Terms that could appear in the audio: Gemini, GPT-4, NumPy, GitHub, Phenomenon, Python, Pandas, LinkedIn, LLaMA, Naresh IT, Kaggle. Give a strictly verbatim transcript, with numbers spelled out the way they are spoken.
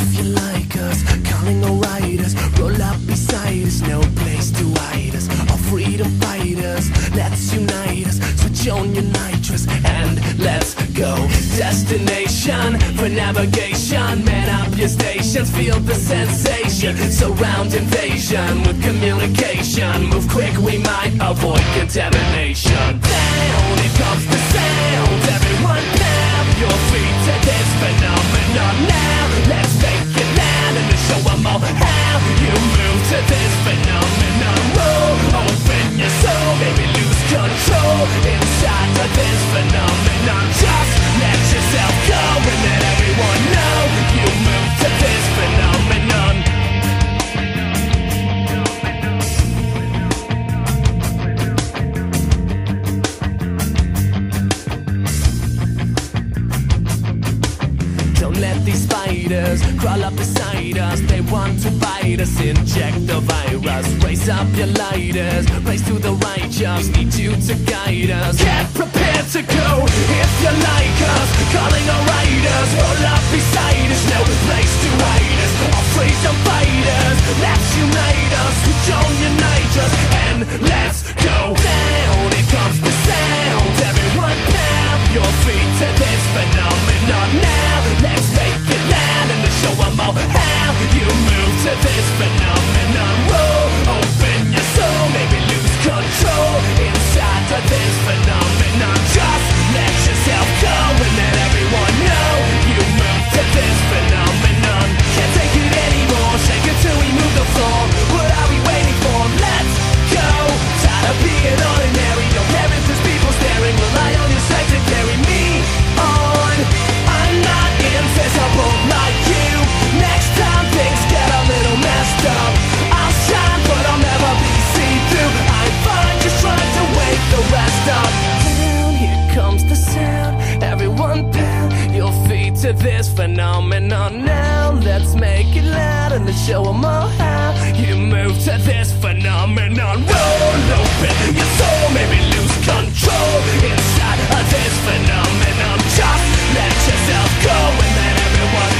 if you like us, calling all riders, roll up beside us, no place to hide us, all freedom fighters, let's unite us, switch on your nitrous and let's go. Destination for navigation, man up your stations, feel the sensation, surround invasion with communication, move quick we might avoid contamination. Down it comes the sound, everyone tap your feet to this phenomenon now. Let's take it down and show them all how you move to this phenomenon. Whoa, open your soul, baby lose control inside of this phenomenon. Just let yourself go and let everyone know you move to this phenomenon. Let these spiders crawl up beside us, they want to bite us, inject the virus. Raise up your lighters, race to the righteous, need you to guide us. Get prepared to go, if you like us, calling all riders, roll up beside us, no place to hide us, all freedom fighters, let's unite us, switch on your nitrous, and let's go. Down it comes the sound, everyone tap your feet to this phenomenon now. Let's make it loud and show them all how you move to this phenomenon. Whoa, open your soul, maybe lose control inside of this phenomenon. Just let yourself go and let everyone know you move to this phenomenon. Can't take it anymore, shake it till we move the floor. What are we waiting for? Let's go. Tired of being ordinary, your parents, there's people staring. Rely on your sight to carry me on. I'm not invisible like you. Next time things get a little messed up, I'll shine but I'll never be seen through. I find just trying to wake the rest up. Down here comes the sound, everyone pound your feet to this phenomenon now. Let's make it loud and let's show them all how you move to this phenomenon. Roll open your soul, maybe lose control inside of this phenomenon. Just let yourself go and let everyone